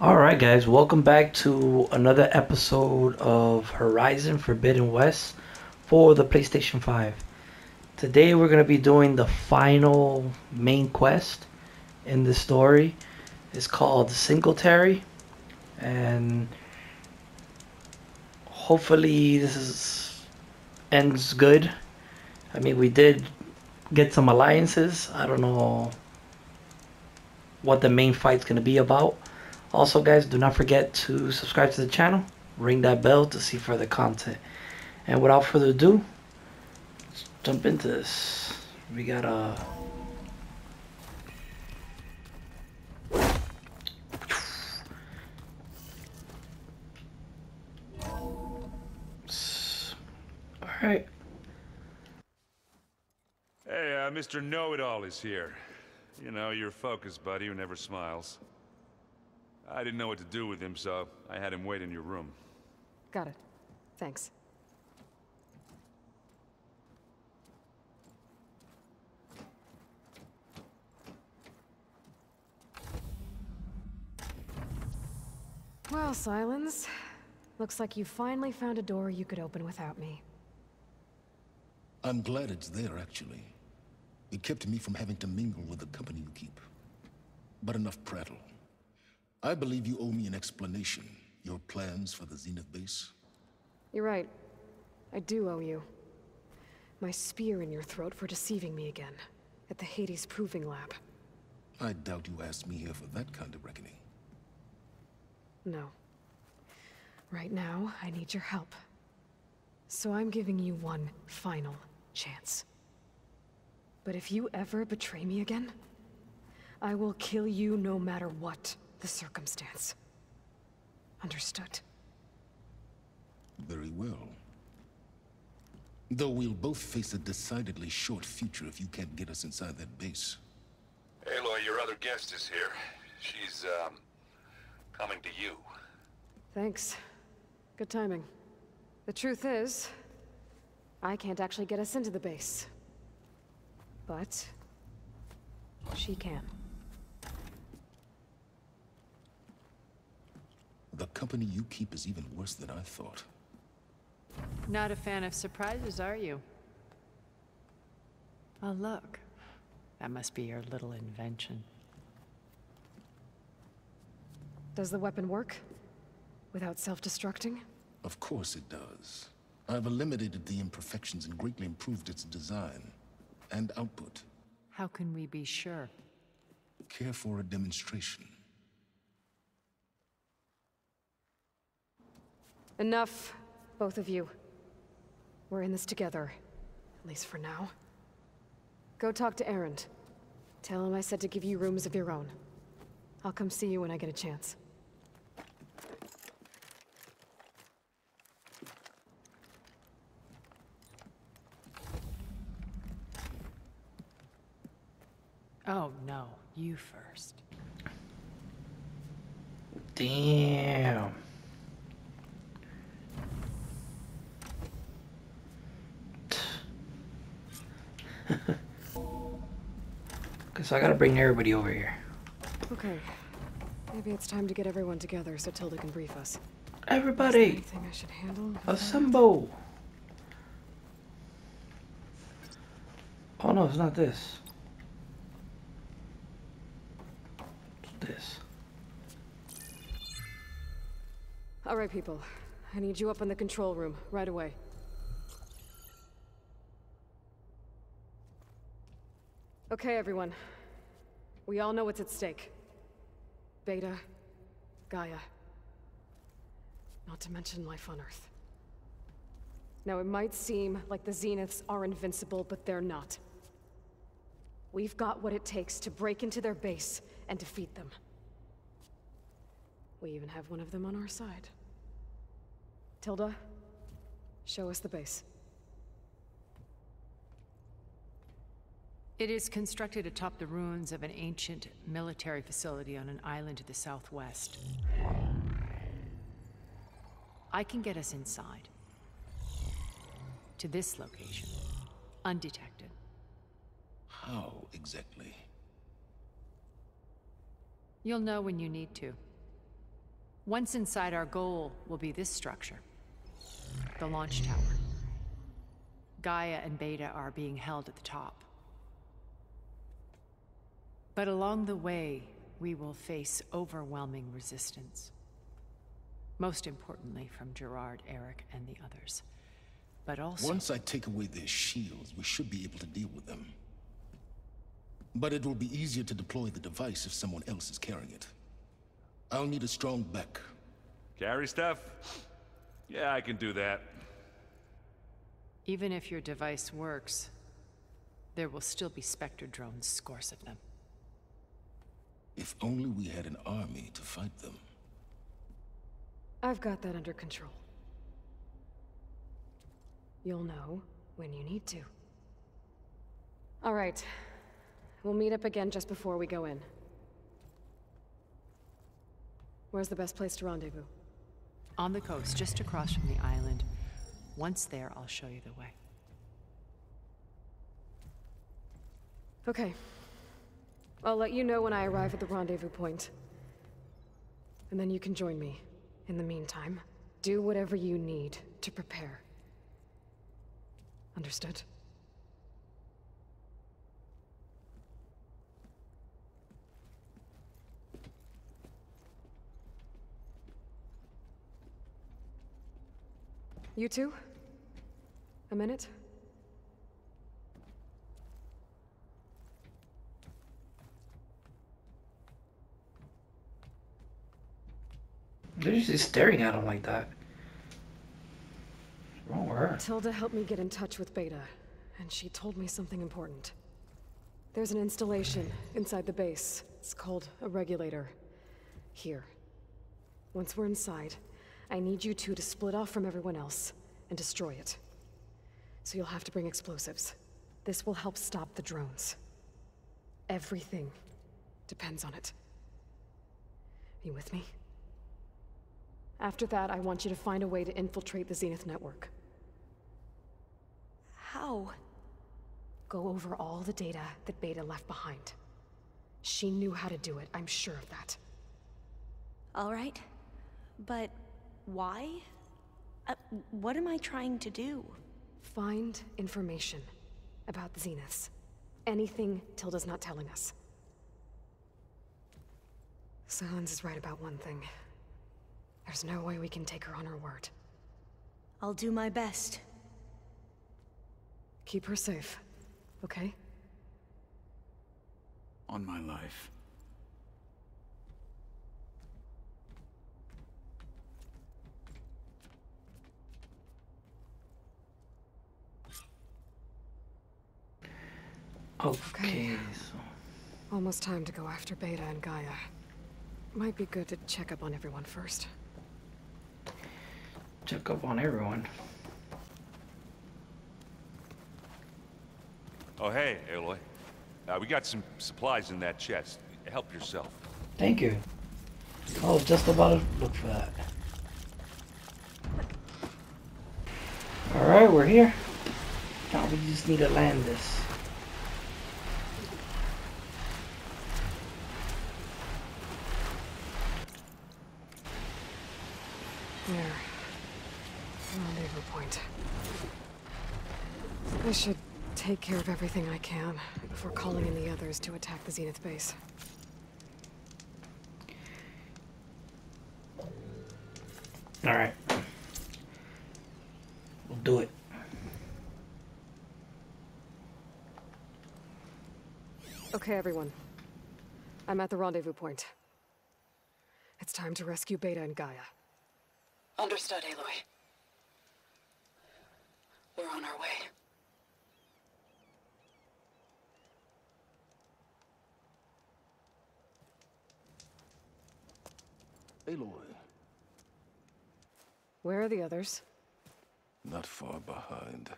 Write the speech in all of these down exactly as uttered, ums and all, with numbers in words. Alright guys, welcome back to another episode of Horizon Forbidden West for the PlayStation five. Today we're going to be doing the final main quest in this story. It's called Singletary, and hopefully this is, ends good. I mean, we did get some alliances. I don't know what the main fight's going to be about. Also guys, do not forget to subscribe to the channel, ring that bell to see further content. And without further ado, let's jump into this. We got a... Alright. Hey, uh, Mister Know-It-All is here. You know, your focus buddy who never smiles. I didn't know what to do with him, so I had him wait in your room. Got it. Thanks. Well, Silence. Looks like you finally found a door you could open without me. I'm glad it's there, actually. It kept me from having to mingle with the company you keep. But enough prattle. I believe you owe me an explanation. Your plans for the Zenith base? You're right. I do owe you. My spear in your throat for deceiving me again. At the Hades Proving Lab. I doubt you asked me here for that kind of reckoning. No. Right now, I need your help. So I'm giving you one final chance. But if you ever betray me again, I will kill you no matter what the circumstance. Understood? Very well. Though we'll both face a decidedly short future if you can't get us inside that base. Aloy, your other guest is here. She's, um, coming to you. Thanks. Good timing. The truth is, I can't actually get us into the base. But she can. The company you keep is even worse than I thought. Not a fan of surprises, are you? Oh, look. That must be your little invention. Does the weapon work? Without self-destructing? Of course it does. I've eliminated the imperfections and greatly improved its design and output. How can we be sure? Care for a demonstration? Enough, both of you. We're in this together, at least for now. Go talk to Erend. Tell him I said to give you rooms of your own. I'll come see you when I get a chance. Oh no, you first. Damn. Okay, so I gotta bring everybody over here. Okay. Maybe it's time to get everyone together so Tilda can brief us. Everybody! Is there anything I should handle? Assemble! Oh no, it's not this. It's this. Alright, people. I need you up in the control room right away. Okay, everyone. We all know what's at stake. Beta, Gaia. Not to mention life on Earth. Now, it might seem like the Zeniths are invincible, but they're not. We've got what it takes to break into their base and defeat them. We even have one of them on our side. Tilda, show us the base. It is constructed atop the ruins of an ancient military facility on an island to the southwest. I can get us inside. To this location. Undetected. How exactly? You'll know when you need to. Once inside, our goal will be this structure, the launch tower. Gaia and Beta are being held at the top. But along the way, we will face overwhelming resistance. Most importantly from Gerard, Eric, and the others. But also... Once I take away their shields, we should be able to deal with them. But it will be easier to deploy the device if someone else is carrying it. I'll need a strong back. Carry stuff? Yeah, I can do that. Even if your device works, there will still be Spectre drones, scores of them. If only we had an army to fight them. I've got that under control. You'll know when you need to. All right. We'll meet up again just before we go in. Where's the best place to rendezvous? On the coast, just across from the island. Once there, I'll show you the way. Okay. I'll let you know when I arrive at the rendezvous point. And then you can join me. In the meantime, do whatever you need to prepare. Understood? You two? A minute? They're just staring at him like that. Wrong with her. Tilda helped me get in touch with Beta, and she told me something important. There's an installation inside the base. It's called a regulator. Here. Once we're inside, I need you two to split off from everyone else and destroy it. So you'll have to bring explosives. This will help stop the drones. Everything depends on it. Are you with me? After that, I want you to find a way to infiltrate the Zenith network. How? Go over all the data that Beta left behind. She knew how to do it, I'm sure of that. All right, but... why? Uh, what am I trying to do? Find information about the Zeniths. Anything Tilda's not telling us. Silence is right about one thing. There's no way we can take her on her word. I'll do my best. Keep her safe, okay? On my life. Okay, so... almost time to go after Beta and Gaia. Might be good to check up on everyone first. Check up on everyone. Oh, hey, Aloy. Uh, we got some supplies in that chest. Help yourself. Thank you. I was just about to look for that. Alright, we're here. Now we just need to land this. I should take care of everything I can before calling in the others to attack the Zenith base. Alright. We'll do it. Okay, everyone. I'm at the rendezvous point. It's time to rescue Beta and Gaia. Understood, Aloy. We're on our way. Aloy. Where are the others? Not far behind.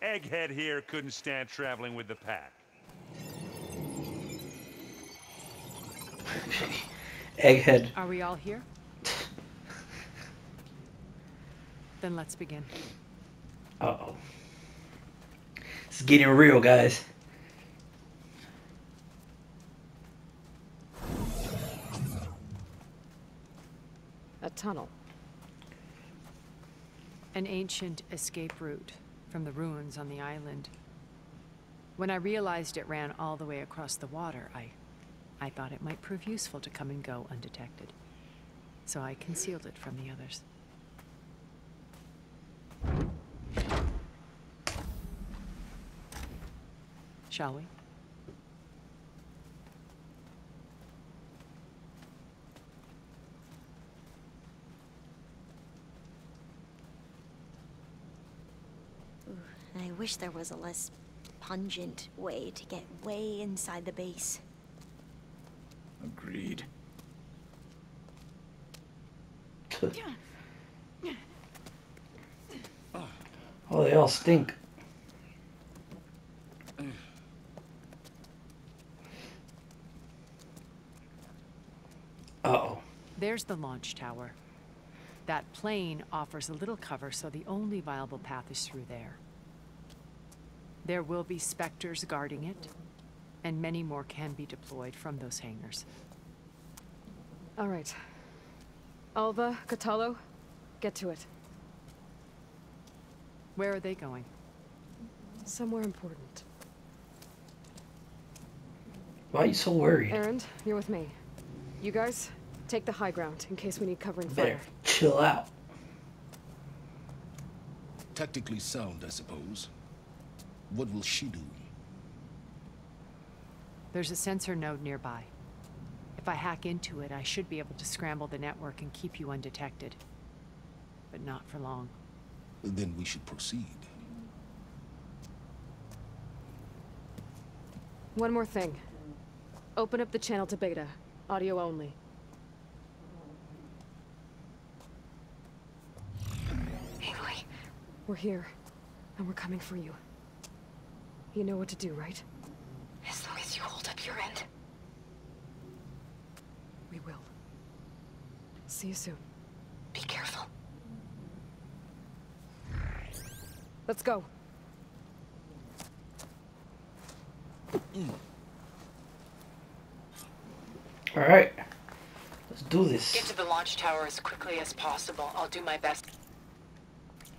Egghead here couldn't stand traveling with the pack. Egghead. Are we all here? Then let's begin. Uh-oh. It's getting real, guys. a tunnel. An ancient escape route from the ruins on the island. When I realized it ran all the way across the water, I, I thought it might prove useful to come and go undetected. So I concealed it from the others. Shall we? Ooh, I wish there was a less pungent way to get way inside the base. Agreed. Oh, they all stink. Uh-oh. There's the launch tower. That plane offers a little cover, so the only viable path is through there. There will be specters guarding it, and many more can be deployed from those hangars. All right. Alva, Catalo, get to it. Where are they going? Somewhere important. Why are you so worried? Erend, you're with me. You guys, take the high ground in case we need covering fire. Better chill out. Tactically sound, I suppose. What will she do? There's a sensor node nearby. If I hack into it, I should be able to scramble the network and keep you undetected. But not for long. Then we should proceed. One more thing. Open up the channel to Beta. Audio only. Aloy, we're here, and we're coming for you. You know what to do, right? As long as you hold up your end. We will. See you soon. Be careful. Let's go. All right. Let's do this. Get to the launch tower as quickly as possible. I'll do my best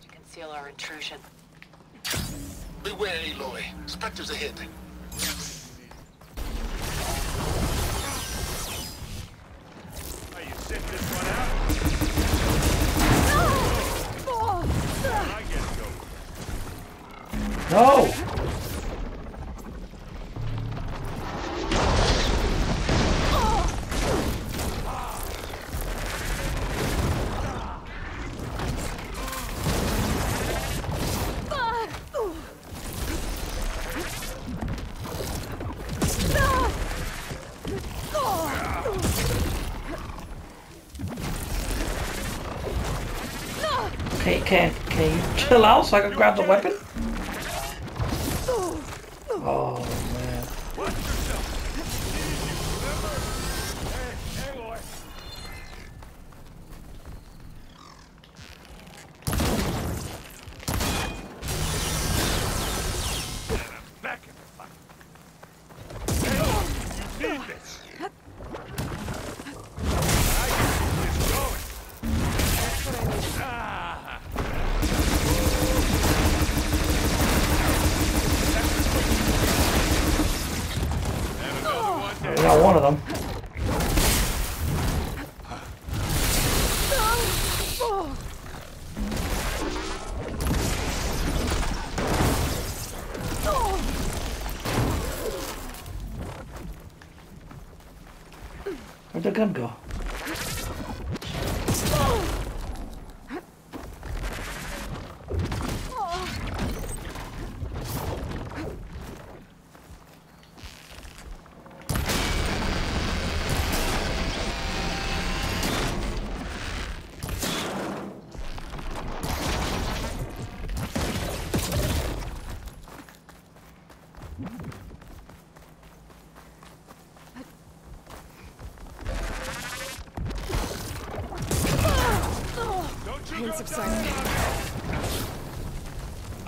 to conceal our intrusion. Beware, Aloy. Spectres ahead. No! Okay, can, can you chill out so I can grab the weapon? Where'd the gun go?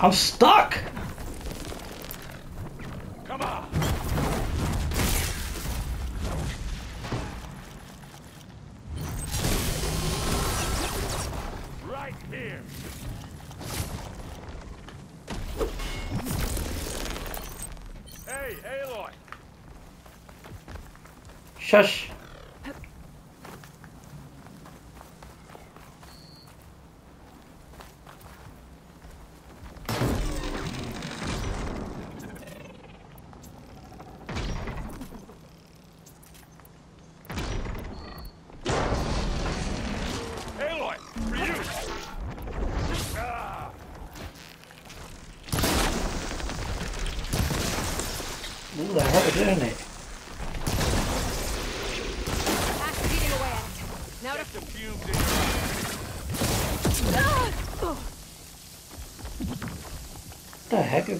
I'm stuck. Come on. Shush.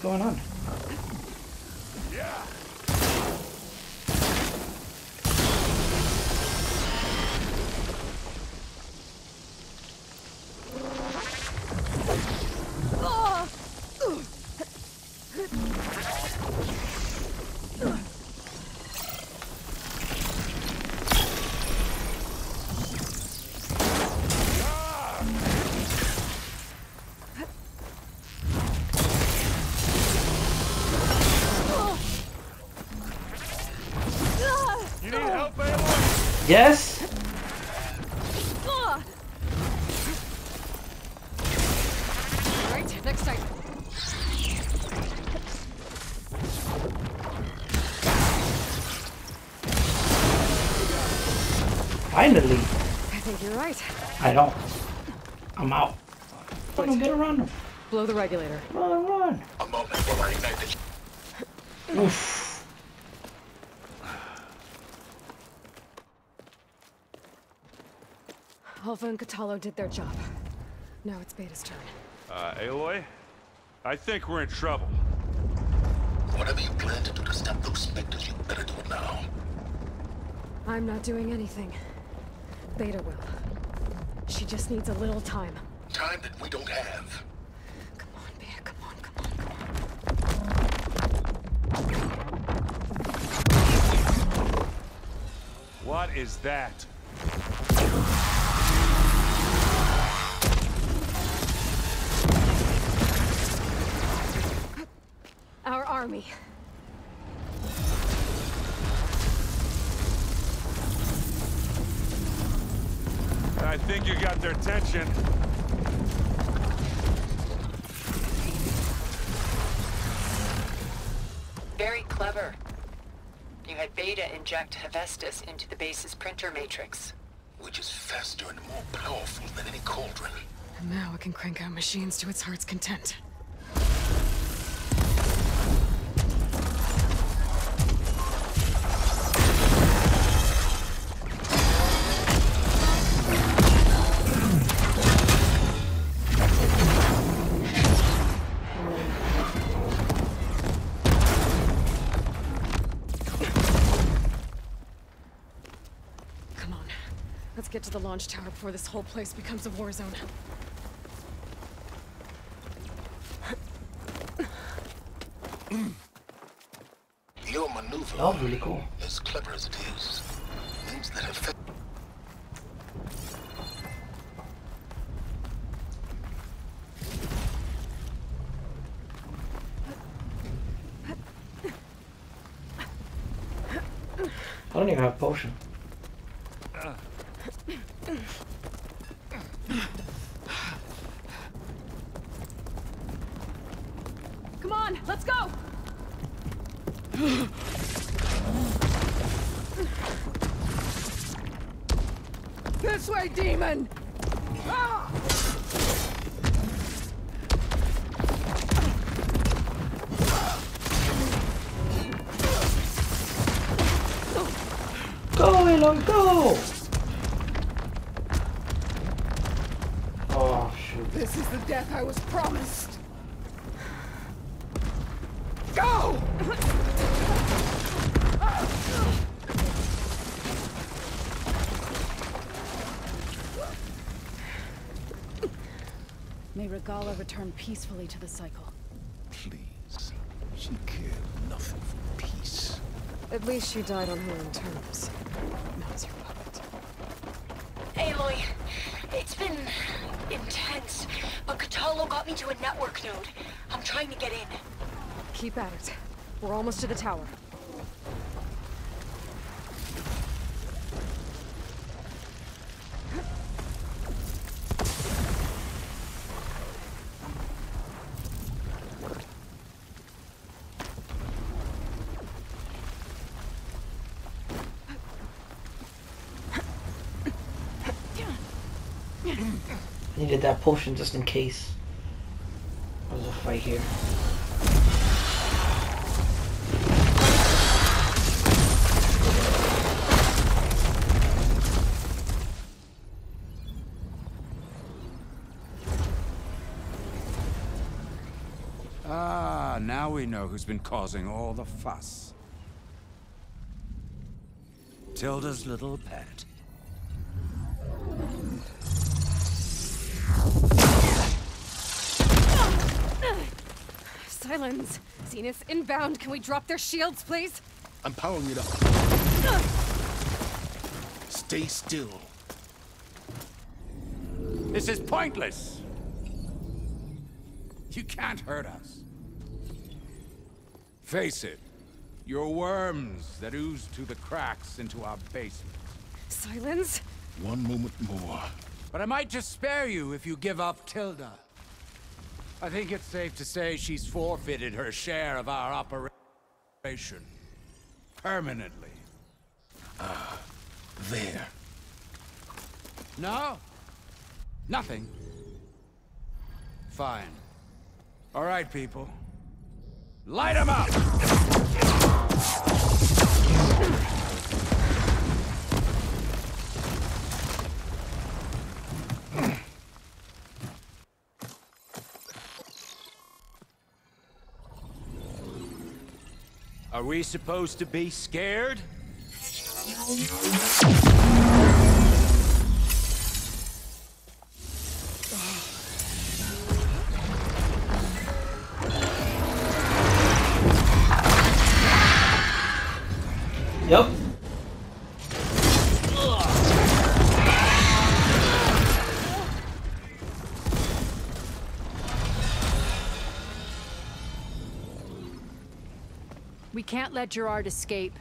Going on? Yeah. Yes? Alright, next time. Finally. I think you're right. I don't. I'm out. I'm gonna get a run. Blow the regulator. Run, run. A moment for my message. Oof. Alpha and Catalo did their job. Now it's Beta's turn. Uh, Aloy? I think we're in trouble. Whatever you plan to do to stop those specters, you better do it now. I'm not doing anything. Beta will. She just needs a little time. Time that we don't have. Come on, Beta, come on, come on, come on. What is that? Army. I think you got their attention. Very clever. You had Beta inject Hephaestus into the base's printer matrix. Which is faster and more powerful than any cauldron. And now it can crank out machines to its heart's content. Get to the launch tower before this whole place becomes a war zone. Your maneuver, oh, really cool. As clever as it is, means that effect. I don't even have a potion. Demon! Ah! Go, Elon, go! Oh, shoot. This is the death I was promised. Go! May Regala return peacefully to the cycle. Please. She cared nothing for peace. At least she died on her own terms. Now it's your puppet. Aloy, it's been intense, but Catalo got me to a network node. I'm trying to get in. Keep at it. We're almost to the tower. Needed that potion just in case. There's a fight here. Ah, now we know who's been causing all the fuss. Tilda's little pet. Silence! Zenith inbound! Can we drop their shields, please? I'm powering it up. Stay still. This is pointless! You can't hurt us. Face it. You're worms that ooze through the cracks into our basement. Silence? One moment more. But I might just spare you if you give up Tilda. I think it's safe to say she's forfeited her share of our operation. Permanently. Ah, uh, there. No? Nothing. Fine. All right, people. Light 'em up! Are we supposed to be scared? Yep. We can't let Gerard escape.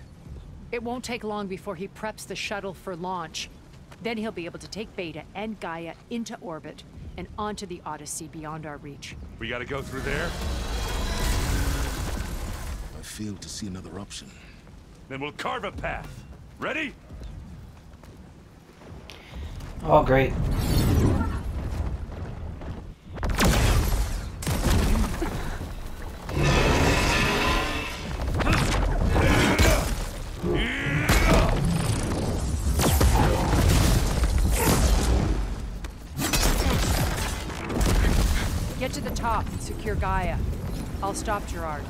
It won't take long before he preps the shuttle for launch. Then he'll be able to take Beta and Gaia into orbit and onto the Odyssey beyond our reach. We gotta go through there? I failed to see another option. Then we'll carve a path. Ready? Oh, great. Get to the top and secure Gaia. I'll stop Gerard.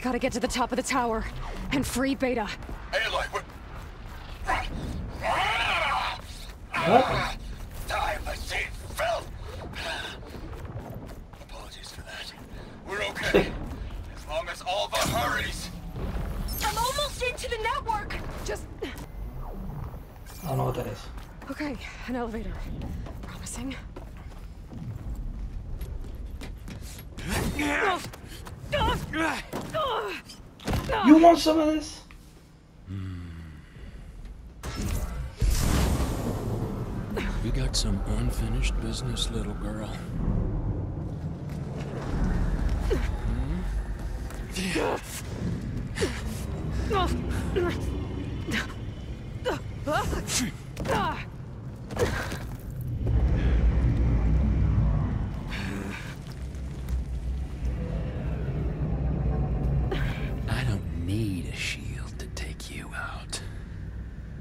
Gotta get to the top of the tower and free Beta. Aloy, what? Time machine fell. Apologies for that. We're okay. As long as all of our hurries. I'm almost into the network. Just. I don't know what that is. Okay, an elevator. Promising. Oh. You want some of this? Mm. You got some unfinished business, little girl. Mm. Yeah.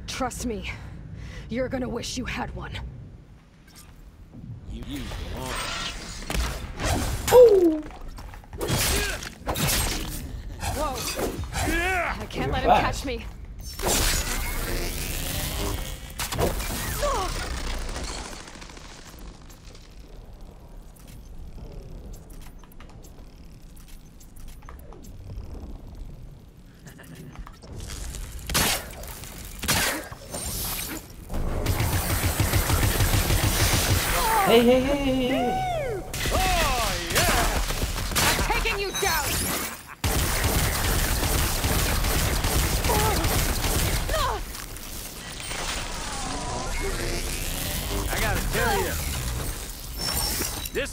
Trust me, you're gonna wish you had one. You used the law. Oh! Whoa! Yeah. I can't you're let fast. Him catch me. Hey, hey, hey, hey, hey. Oh, yeah. I'm taking you down.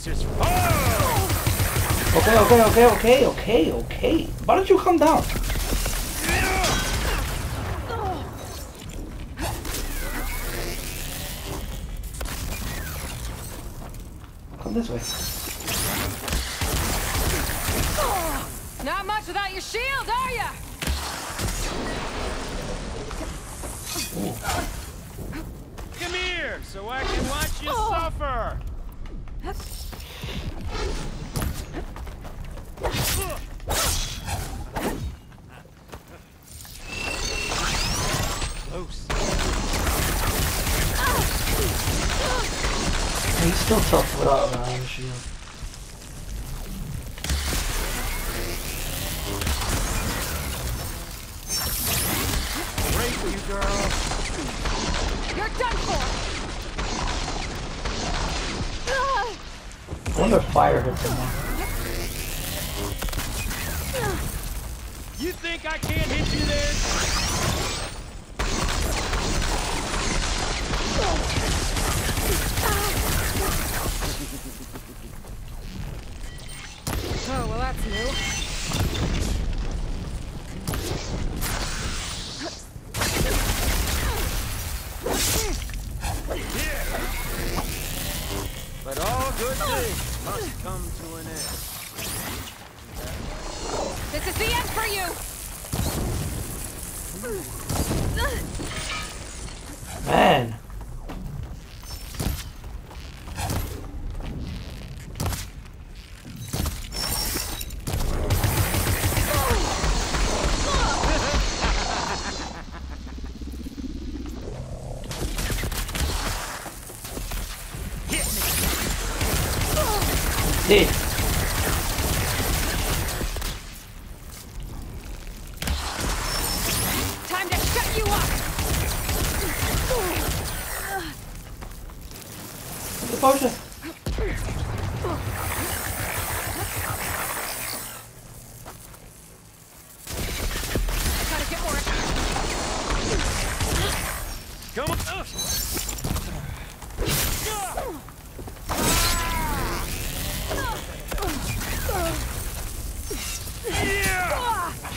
Hephaestus. Okay, okay, okay, okay, okay, okay. Why don't you calm down? Come this way. Not much without your shield, are ya? Come here, so I can watch you oh. suffer. Close. Hey, he's still tough without an iron shield. Great, you girl. You're done for. I wonder if fire hits him. You think I can't hit you there? Oh, well, that's new. Yeah. But all good things must come to an end. This is the end for you! Man! Hit me! I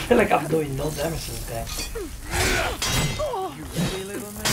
feel like I'm doing no damage to this guy. You ready, little man?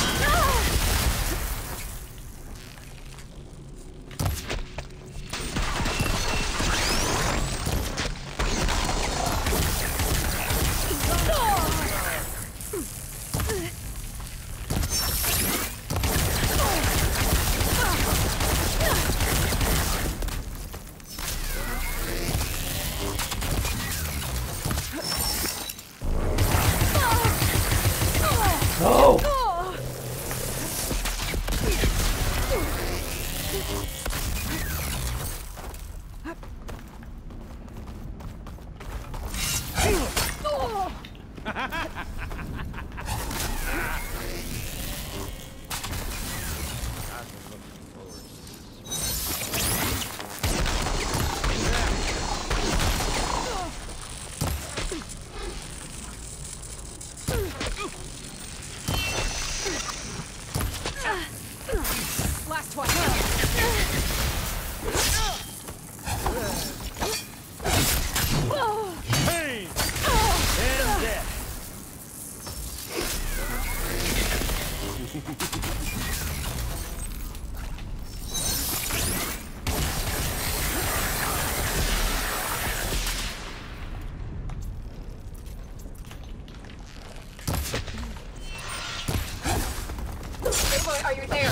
Are you there?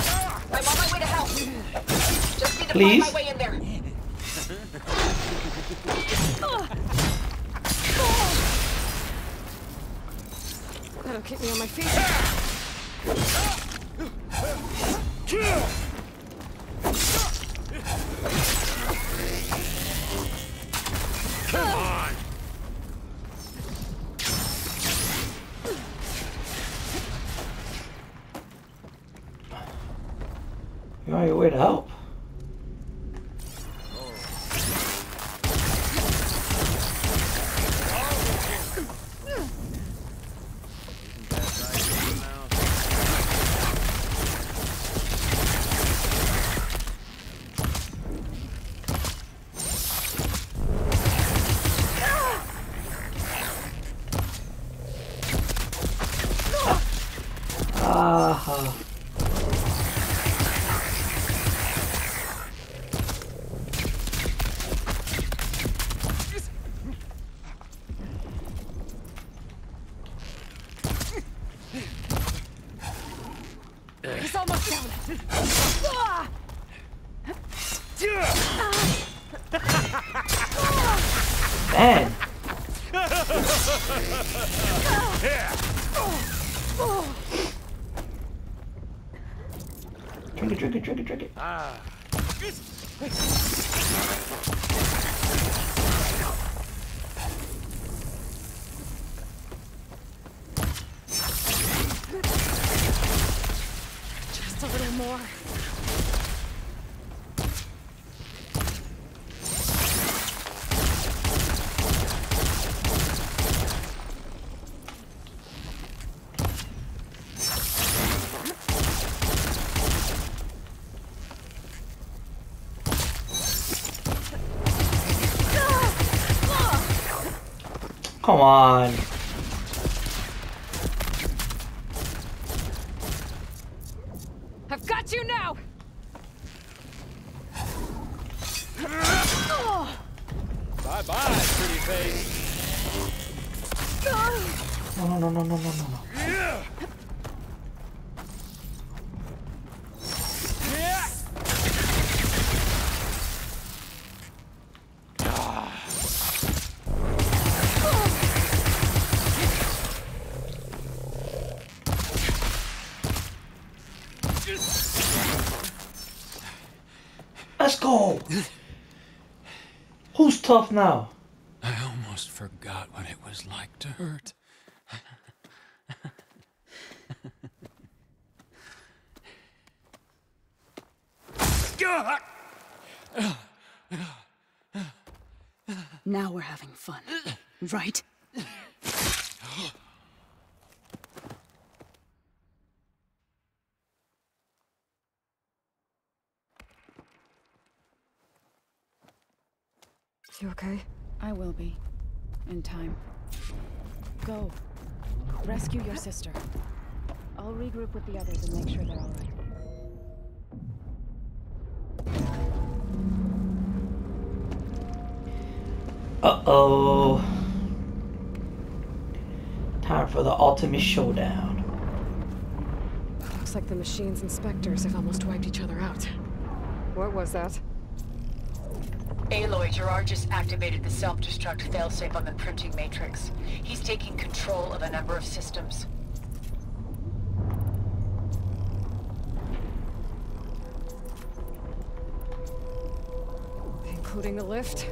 I'm on my way to help. Just need to find my way in there. That'll keep me on my feet. Come on. You're on your way to help. head. Drink it, drink it, drink it, drink it. Ah. Just a little more. Come on. I've got you now. Oh. Bye bye, pretty face. No, no, no, no, no, no, no. Yeah. Let's go! Who's tough now? I almost forgot what it was like to hurt. Now we're having fun, right? You okay? I will be. In time. Go. Rescue your sister. I'll regroup with the others and make sure they're all right. Uh-oh. Time for the ultimate showdown. Looks like the machine's inspectors have almost wiped each other out. What was that? Aloy, Gerard just activated the self-destruct failsafe on the printing matrix. He's taking control of a number of systems. Including the lift?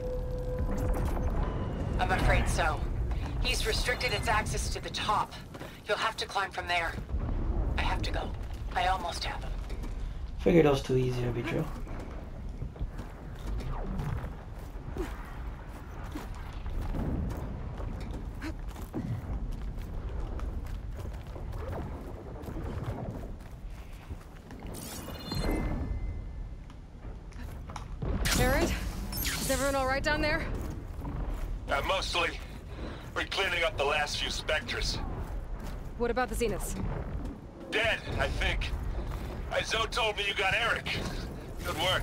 I'm afraid so. He's restricted its access to the top. You'll have to climb from there. I have to go. I almost have him. Figured it was too easy to be true. Down there? Uh, mostly. We're cleaning up the last few specters. What about the Zeniths? Dead, I think. Izo told me you got Eric. Good work.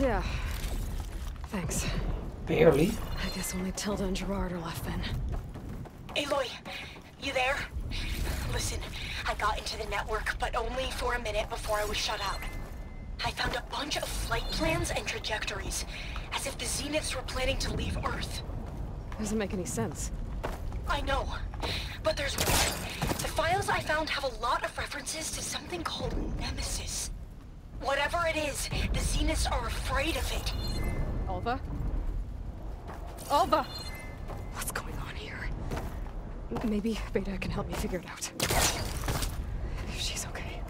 Yeah. Thanks. Barely. I guess only Tilda and Gerard are left then. Aloy, you there? Listen, I got into the network, but only for a minute before I was shut out. I found a bunch of flight plans and trajectories, as if the Zeniths were planning to leave Earth. Doesn't make any sense. I know, but there's more. The files I found have a lot of references to something called Nemesis. Whatever it is, the Zeniths are afraid of it. Alva? Alva! What's going on here? Maybe Beta can help me figure it out. If she's okay.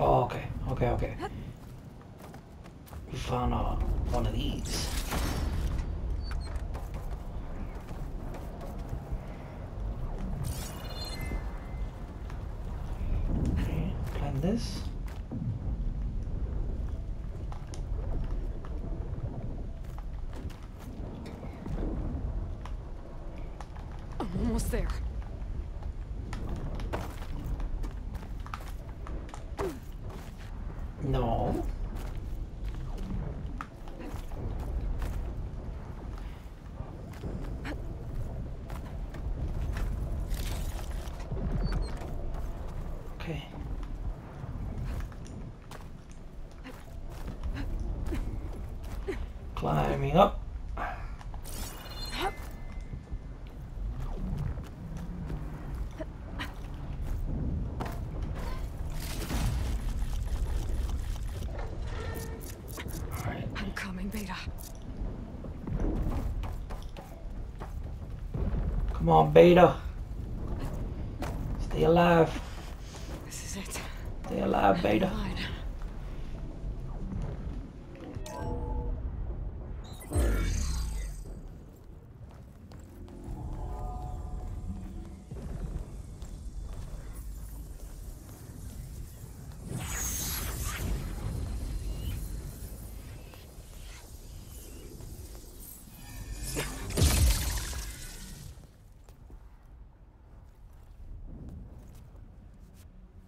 Oh, okay, okay, okay. We found uh, one of these. Okay, plan this. I'm almost there. No. Okay. climbing up. Come on, Beta. Stay alive. This is it. Stay alive, Beta.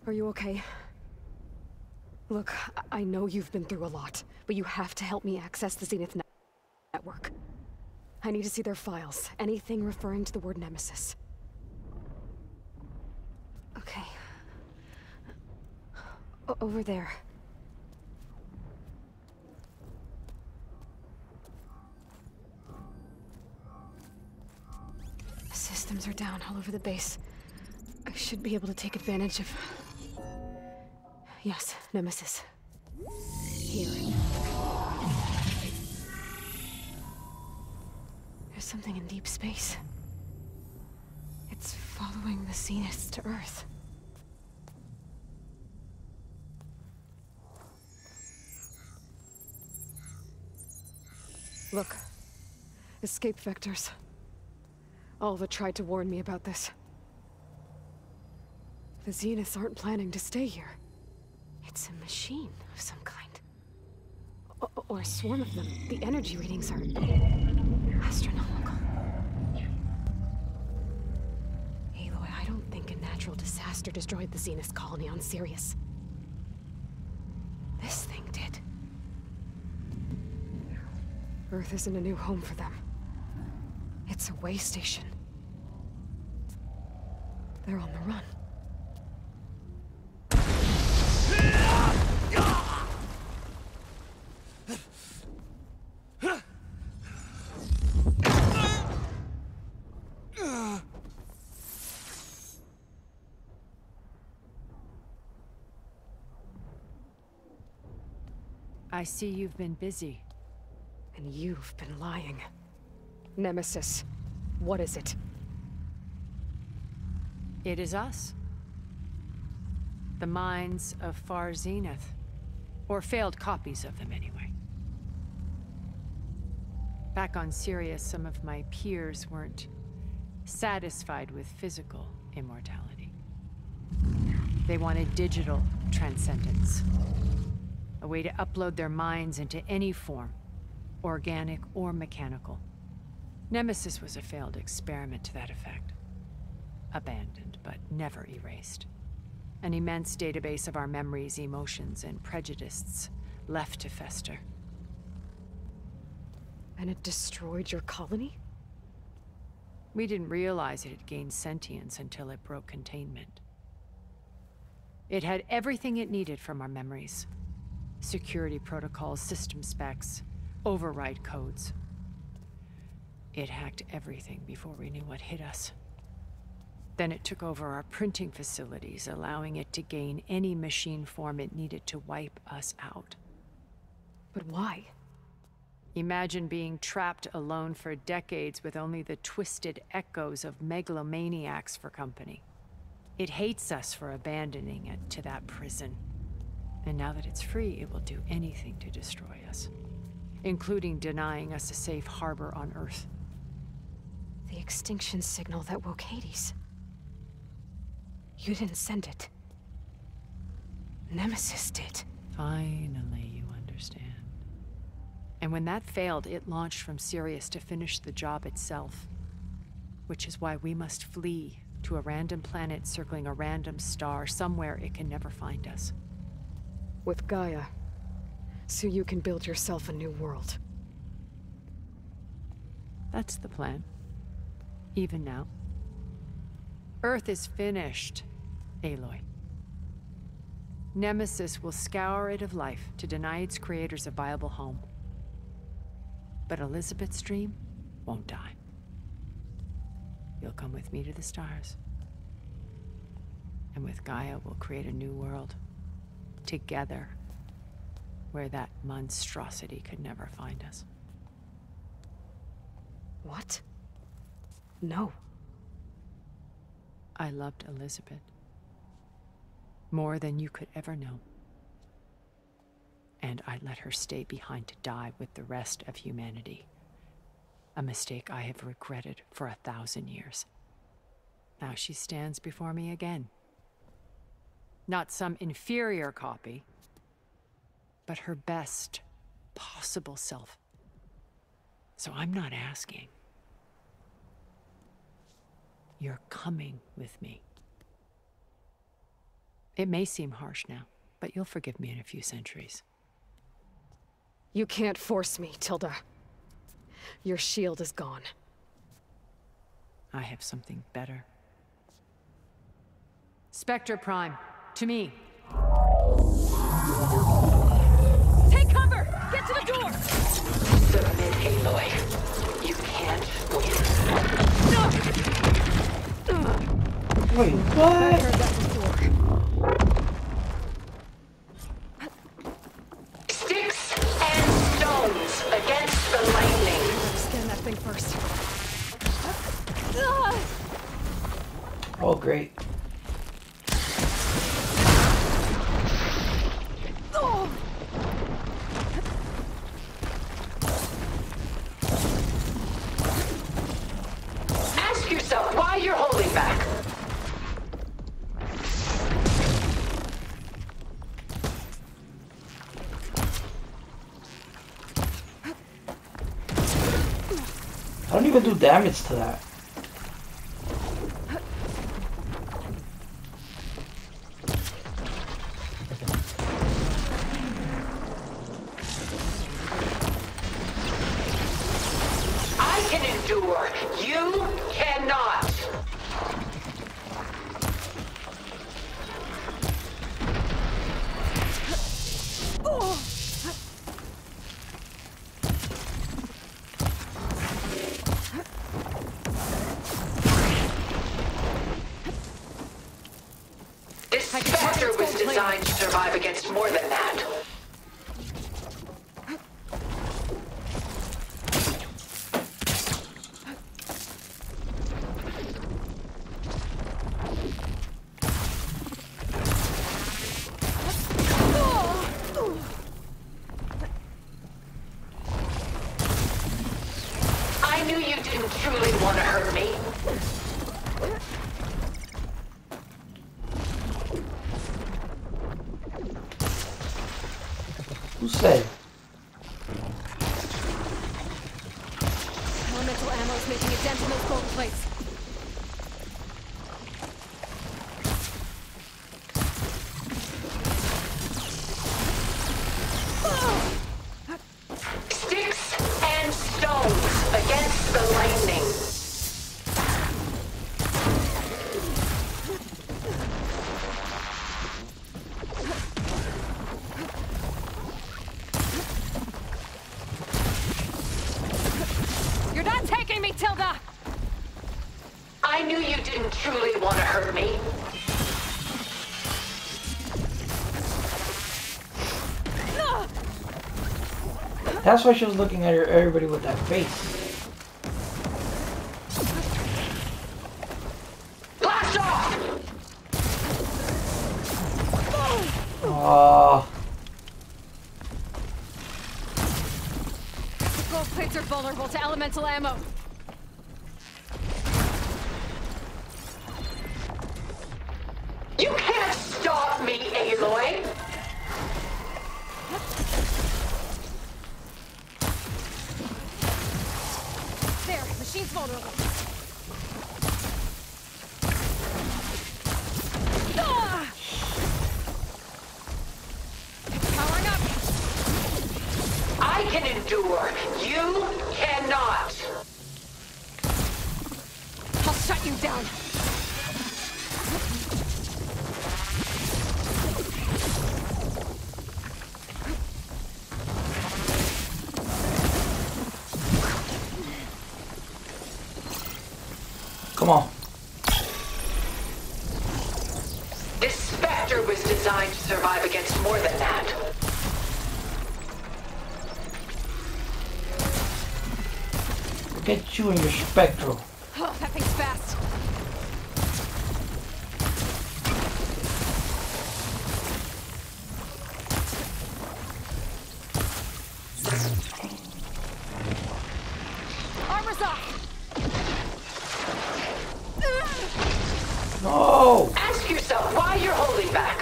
Are you okay? Look, I know you've been through a lot, but you have to help me access the Zenith network. I need to see their files, anything referring to the word Nemesis. Okay. O- over there. The systems are down all over the base. I should be able to take advantage of... Yes, Nemesis. Hearing. There's something in deep space. It's following the Zeniths to Earth. Look. Escape vectors. Alva tried to warn me about this. The Zeniths aren't planning to stay here. It's a machine of some kind. O- or a swarm of them. The energy readings are astronomical. Aloy, I don't think a natural disaster destroyed the Zenith colony on Sirius. This thing did. Earth isn't a new home for them. It's a way station. They're on the run. I see you've been busy. And you've been lying. Nemesis, what is it? It is us. The minds of Far Zenith. Or failed copies of them, anyway. Back on Sirius, some of my peers weren't satisfied with physical immortality. They wanted digital transcendence. A way to upload their minds into any form, organic or mechanical. Nemesis was a failed experiment to that effect. Abandoned, but never erased. An immense database of our memories, emotions, and prejudices left to fester. And it destroyed your colony? We didn't realize it had gained sentience until it broke containment. It had everything it needed from our memories. Security protocols, system specs, override codes. It hacked everything before we knew what hit us. Then it took over our printing facilities, allowing it to gain any machine form it needed to wipe us out. But why? Imagine being trapped alone for decades with only the twisted echoes of megalomaniacs for company. It hates us for abandoning it to that prison. And now that it's free, it will do anything to destroy us, including denying us a safe harbor on Earth. The extinction signal that woke Hades. You didn't send it. Nemesis did. Finally, you understand. And when that failed, it launched from Sirius to finish the job itself, which is why we must flee to a random planet circling a random star somewhere it can never find us. With Gaia, so you can build yourself a new world. That's the plan. Even now. Earth is finished, Aloy. Nemesis will scour it of life to deny its creators a viable home. But Elizabeth's dream won't die. You'll come with me to the stars. And with Gaia, we'll create a new world. Together. Where that monstrosity could never find us. What? No. I loved Elizabeth. More than you could ever know. And I let her stay behind to die with the rest of humanity. A mistake I have regretted for a thousand years. Now she stands before me again. Not some inferior copy, but her best possible self. So I'm not asking. You're coming with me. It may seem harsh now, but you'll forgive me in a few centuries. You can't force me, Tilda. Your shield is gone. I have something better. Spectre Prime, to me. Take cover! Get to the door! Submit, Aloy. You can't win. No! Wait, what? First. Oh, great. Oh. Ask yourself why you're holding back. Even do damage to that. I can endure. You cannot. Oh. Designed to survive against more than that. I knew you didn't truly want to hurt me. Say. Elemental ammo is making a dent in those gold plates. Sticks and stones against the lightning. Truly want to hurt me? That's why she was looking at her, everybody with that face. Blast off! Oh. The gold plates are vulnerable to elemental ammo. Aloy? There, machine's vulnerable. Ah! Powering up. I can endure. You cannot. I'll shut you down. get you in your spectral. Oh, that thing's fast. Armor's off. No. Ask yourself why you're holding back.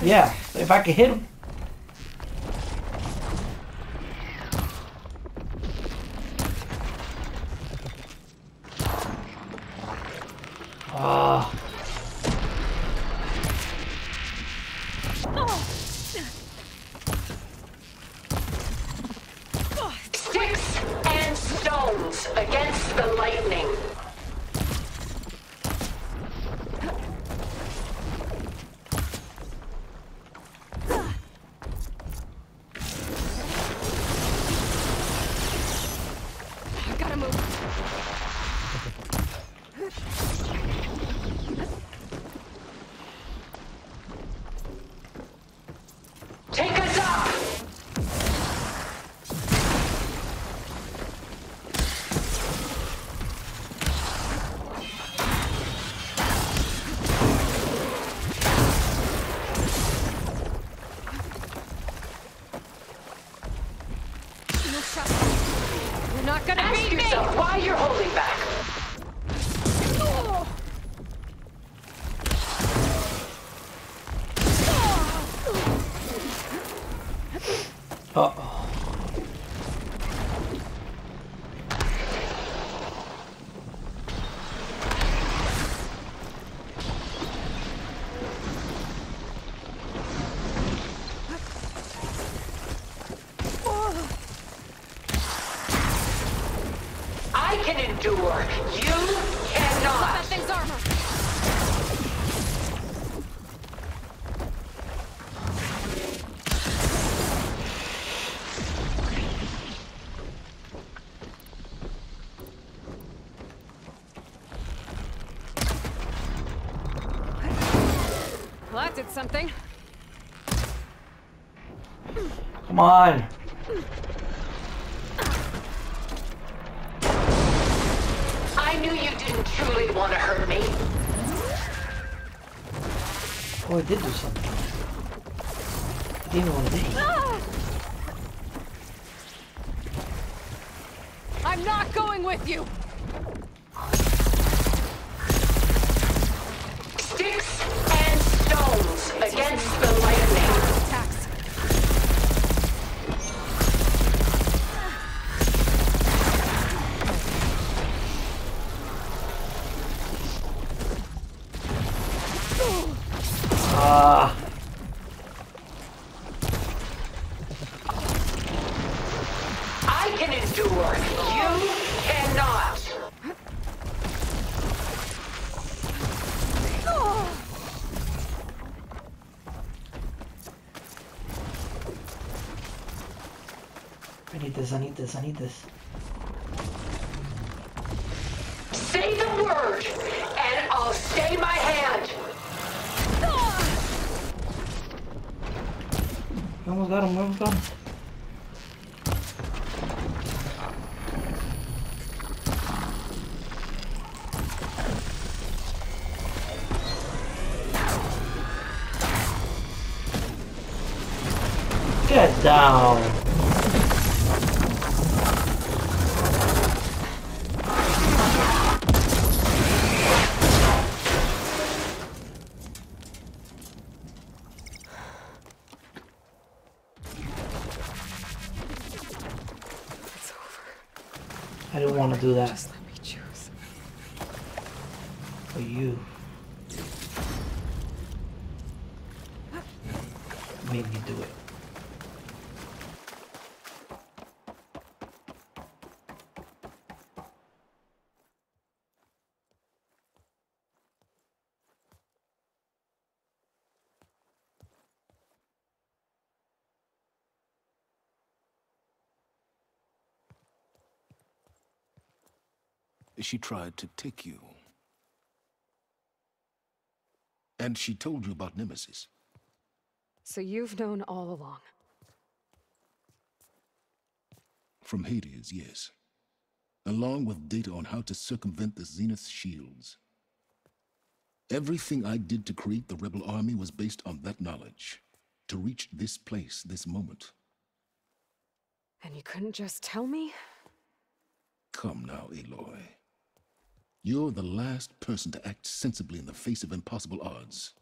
Yeah, if I could hit him. Ah. Oh. Sticks and stones against the lightning. Did something. Come on. I knew you didn't truly want to hurt me. Oh, I did do something. I didn't want to be. I'm not going with you. Against the lightning. Attacks. Ah. I can endure. You cannot. I need this, I need this. Say the word, and I'll stay my hand. You almost got him, you almost got him. Get down. Do that. Just let me choose. For you. Made me do it. She tried to tick you. And she told you about Nemesis. So you've known all along? From Hades, yes. Along with data on how to circumvent the Zenith's shields. Everything I did to create the rebel army was based on that knowledge. To reach this place, this moment. And you couldn't just tell me? Come now, Aloy. You're the last person to act sensibly in the face of impossible odds.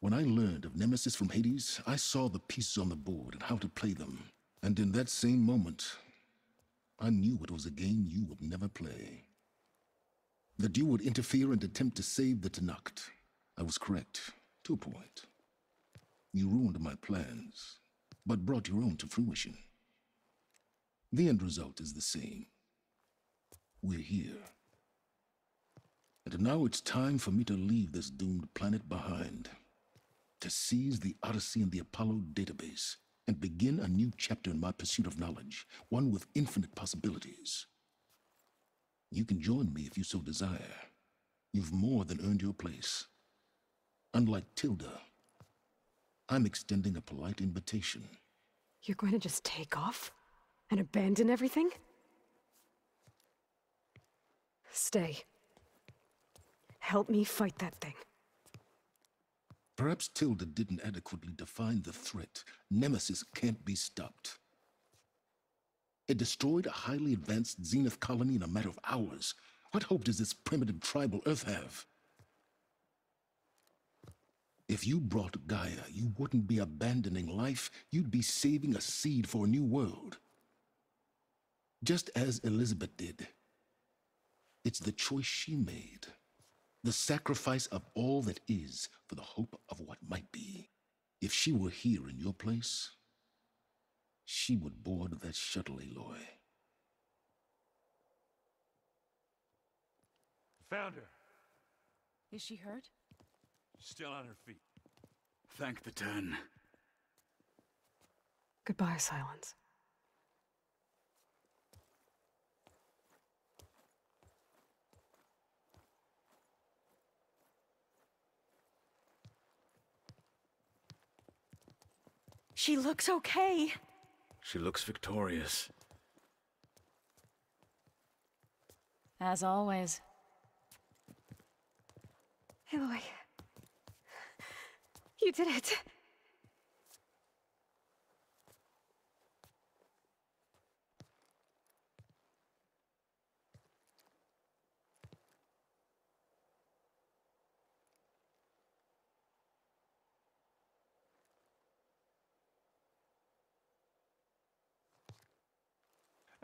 When I learned of Nemesis from Hades, I saw the pieces on the board and how to play them. And in that same moment, I knew it was a game you would never play. That you would interfere and attempt to save the Tenakt. I was correct, to a point. You ruined my plans, but brought your own to fruition. The end result is the same. We're here. And now it's time for me to leave this doomed planet behind. To seize the Odyssey and the Apollo database, and begin a new chapter in my pursuit of knowledge, one with infinite possibilities. You can join me if you so desire. You've more than earned your place. Unlike Tilda, I'm extending a polite invitation. You're going to just take off? And abandon everything? Stay. Help me fight that thing. Perhaps Tilda didn't adequately define the threat. Nemesis can't be stopped. It destroyed a highly advanced Zenith colony in a matter of hours. What hope does this primitive tribal Earth have? If you brought Gaia, you wouldn't be abandoning life. You'd be saving a seed for a new world. Just as Elizabeth did. It's the choice she made. The sacrifice of all that is for the hope of what might be. If she were here in your place, she would board that shuttle, Aloy. Found her. Is she hurt? Still on her feet. Thank the Ten. Goodbye, Silence. She looks okay. She looks victorious. As always. Aloy. You did it.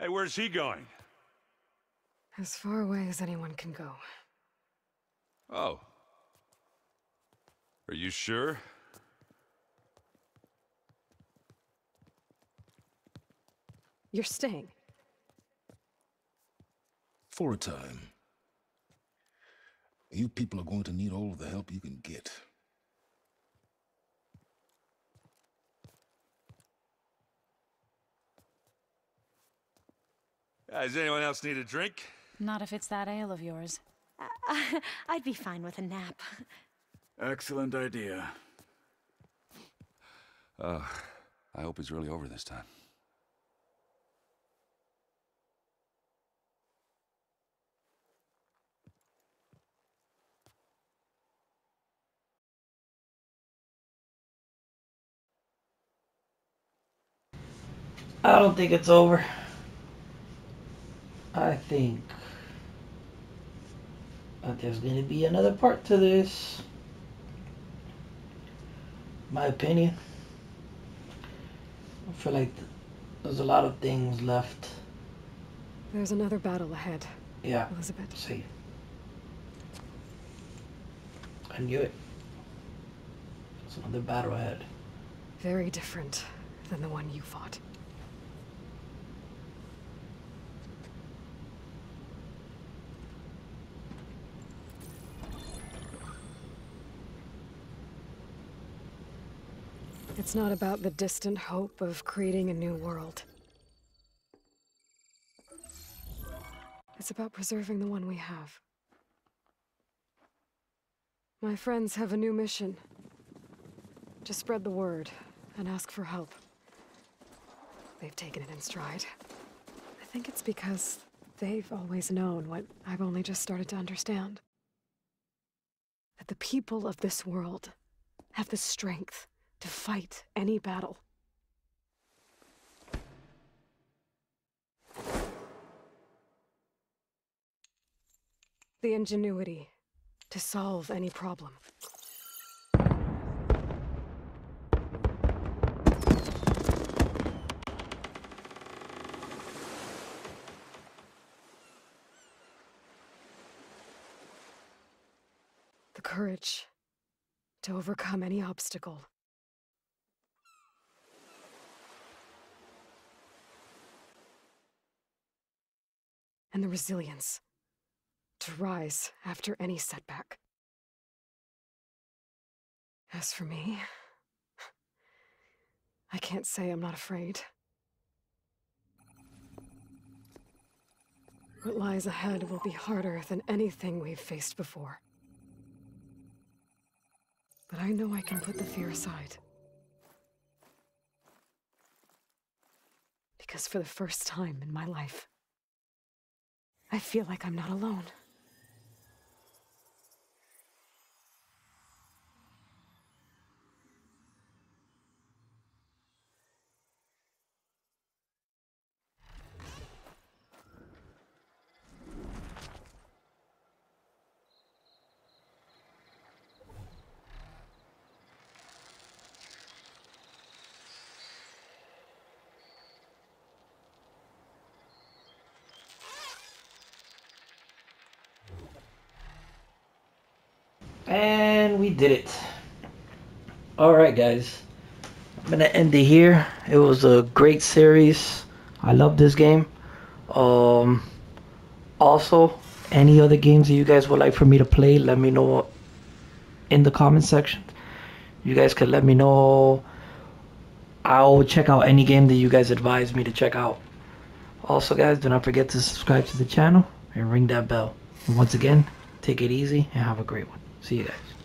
Hey, where's he going? As far away as anyone can go. Oh. Are you sure? You're staying. For a time. You people are going to need all of the help you can get. Uh, does anyone else need a drink? Not if it's that ale of yours. Uh, uh, I'd be fine with a nap. Excellent idea. Uh, I hope it's really over this time. I don't think it's over. I think there's going to be another part to this. My opinion. I feel like there's a lot of things left. There's another battle ahead. Yeah. Elizabeth. See. I knew it. There's another battle ahead. Very different than the one you fought. It's not about the distant hope of creating a new world. It's about preserving the one we have. My friends have a new mission. To spread the word and ask for help. They've taken it in stride. I think it's because they've always known what I've only just started to understand. That the people of this world have the strength to fight any battle. The ingenuity to solve any problem. The courage to overcome any obstacle. And the resilience to rise after any setback. As for me, I can't say I'm not afraid. What lies ahead will be harder than anything we've faced before. But I know I can put the fear aside. Because for the first time in my life, I feel like I'm not alone. And we did it. Alright guys, I'm gonna end it here. It was a great series. I love this game. Um, also, any other games that you guys would like for me to play, let me know in the comment section. You guys could let me know. I'll check out any game that you guys advise me to check out. Also guys, do not forget to subscribe to the channel and ring that bell. And once again, take it easy and have a great one. See you guys.